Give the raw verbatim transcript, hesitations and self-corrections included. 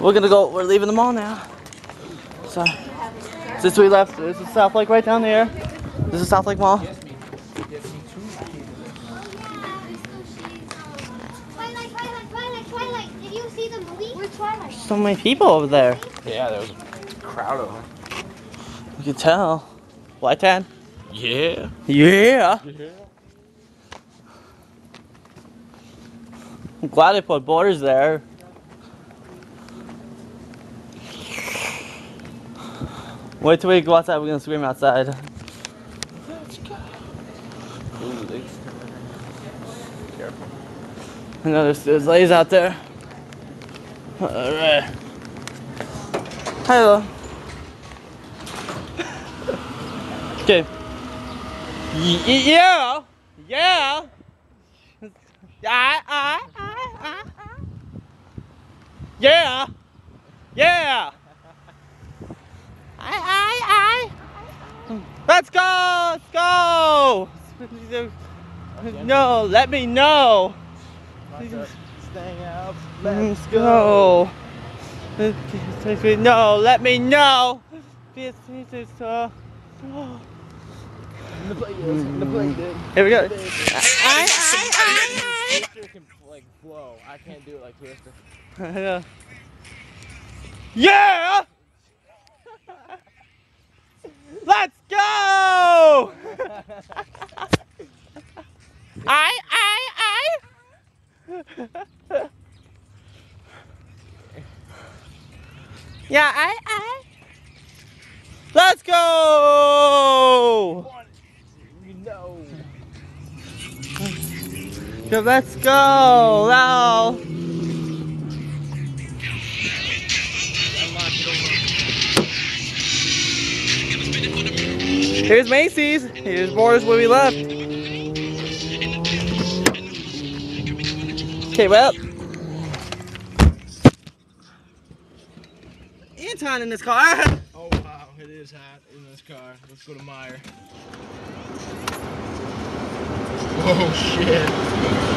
We're gonna go, we're leaving the mall now. So, since we left, this is Southlake right down there. This is Southlake Mall. So many people over there. Yeah, there was a crowd of them. You can tell. Why, Tad? Yeah. Yeah. Yeah. I'm glad they put borders there. Wait till we go outside. We're gonna scream outside. Let's go. Careful. I know there's, there's ladies out there. All right. Hello. Okay. Yeah. Yeah. Ah, ah, ah, ah, ah. Yeah. Yeah. I, I, I. Let's go. Let's go. No, let me know. Out. Let's go. go. No, let me know. Here we go. I can like blow. I can't do it like Twister. Yeah. Let's go. I I I. Yeah, I, I. Let's go! No. So let's go! Now. Here's Macy's. Here's Borders where we left. Okay, well. Anton in this car. Oh wow, it is hot in this car. Let's go to Meyer. Oh shit.